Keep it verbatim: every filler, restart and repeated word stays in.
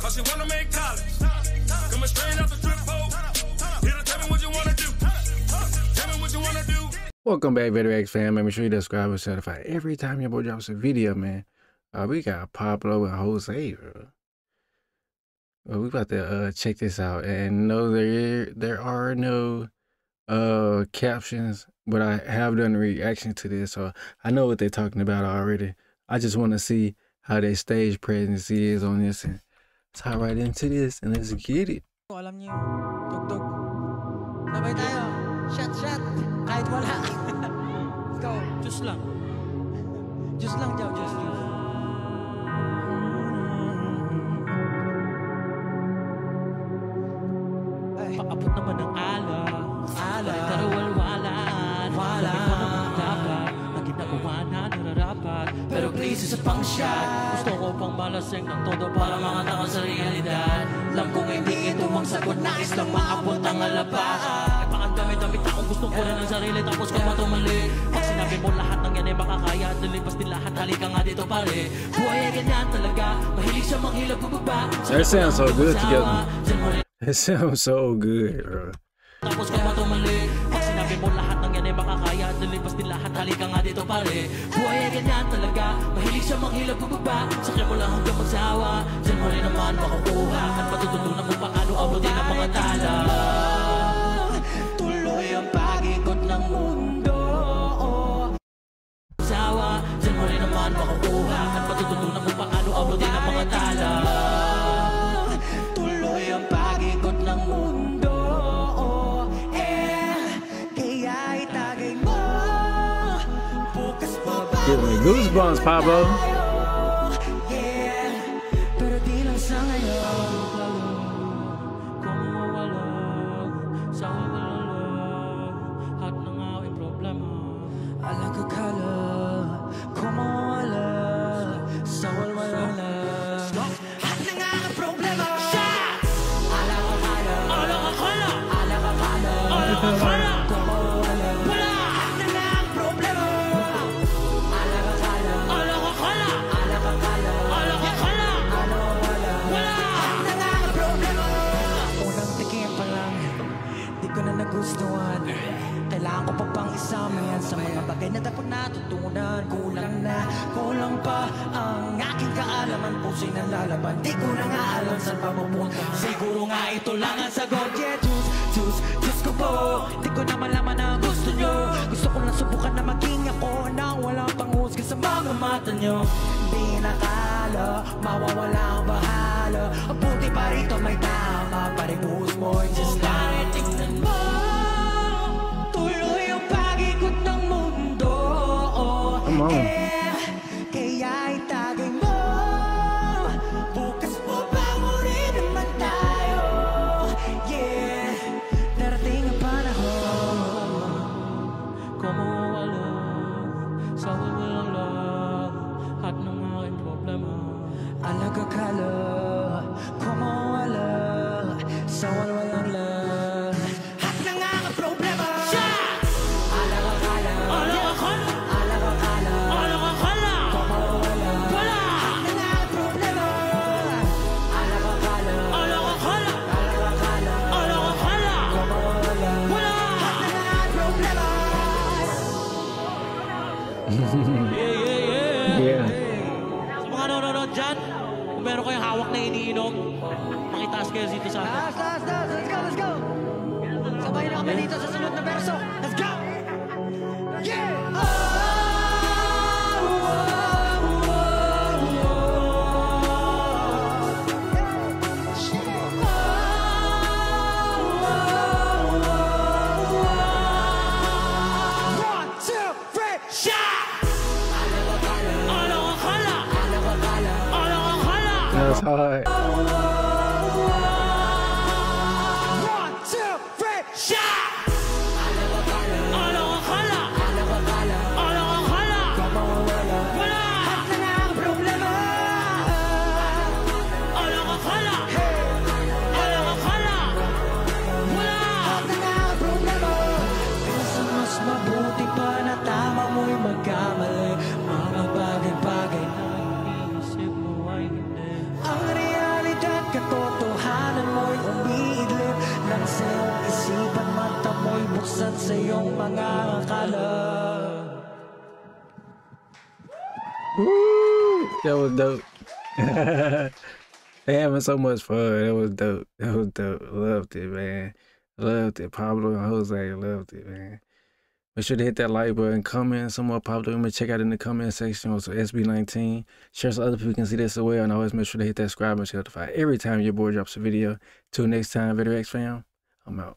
Cause she wanna make college. Coming straight out the strip pole. Here, tell me what you wanna do. Tell me what you wanna do. Welcome back, VeteranX fam. Make sure you subscribe and certify every time your boy drops a video, man. Uh, we got Pablo and Jose, bro. Well, we about to uh, check this out. And no, there there are no uh, captions, but I have done a reaction to this, so I know what they're talking about already. I just want to see how their stage presence is on this, and tie right into this, and let's get it. Alam niyo, tuk-tuk. Sabay tayo. Shot, shot. Kahit wala. Let's go. Just lang. Just lang, Jow. Just lang. Paabot naman ng ala. Ala. Pero walwalan. Wala. Sabi ko naman dapat. Ang ginagawa na nararapat. Pero please, isa pang shot. Gusto ko pang malaseng ng todo para makataka sa realidad. Alam kong hindi ito ang sagot. Nais lang maabot ang alabaan. Nagpakanggami-damit akong gustong kunan ng sarili. Tapos ka pa tumali. Pag sinabi mo lahat ng yan ay makakaya. At nalipas din lahat. Halika nga dito pare. Buhay ay ganyan talaga. Mahilig siya manghilap bubagba. That sounds so good together. It sounds so good, bro. Tapos ka pa tumalik. Pag sinabi mo lahat ng yan ay makakaya. At nalipas din lahat. Halika nga dito pare. Buhay ay ganyan talaga. Mahilig siya manghilap bubagba. Sakya mo lang hanggang magsawa. Diyan mo rin naman makakuha. At matututunan kung paano abutin ang mga tala. Tuloy ang pag-ikot ng mundo. Magsawa. Diyan mo rin naman makakuha. At matututunan kung paano abutin ang mga tala. Give me goosebumps, Pablo. Kailangan ko pa pang isamayan sa mga bagay na dapat natutunan. Kulang na, kulang pa ang aking kaalaman. Puso'y nalalaban, di ko na nga alam saan pamupunta. Siguro nga ito lang ang sagot. Yeah, choose, choose, choose ko po. Di ko na malaman ang gusto nyo. Gusto ko lang subukan na maging ako nang walang panghusga sa mga mata nyo. Di nakala, mawawala ang bahala. Ang buti pa rito may tama pa rin buhos mo. Just like tingnan mo. Come on. Kaya itagay mo. Bukas po pangunin naman tayo. Yeah. Darating ang panahon. Kumuwalo sa walang love at ng aking problema. Alaga ka lang. Kumuwalo sa walang love. Yeah. Sa mga nanonood dyan, kung meron kayong hawak na iniinom, makitaas kayo dito sa akin. Last, last, last. Let's go, let's go. Sabay na kami dito sa sunod na verso. Let's go! Yeah! That's hard. One, two, three, shot! Mas mabuti pa na tama mo'y magkamali. Mga bagay-bagay na mong mga akala. Woo! That was dope. They having so much fun. That was dope. That was dope. Loved it, man. Loved it. Pablo and Jose loved it, man. Make sure to hit that like button, comment, some more Pablo. Remember, check out in the comment section. Also, S B nineteen. Share so other people can see this as well. And always make sure to hit that subscribe and notify every time your boy drops a video. Till next time, VeteranX fam. I'm out.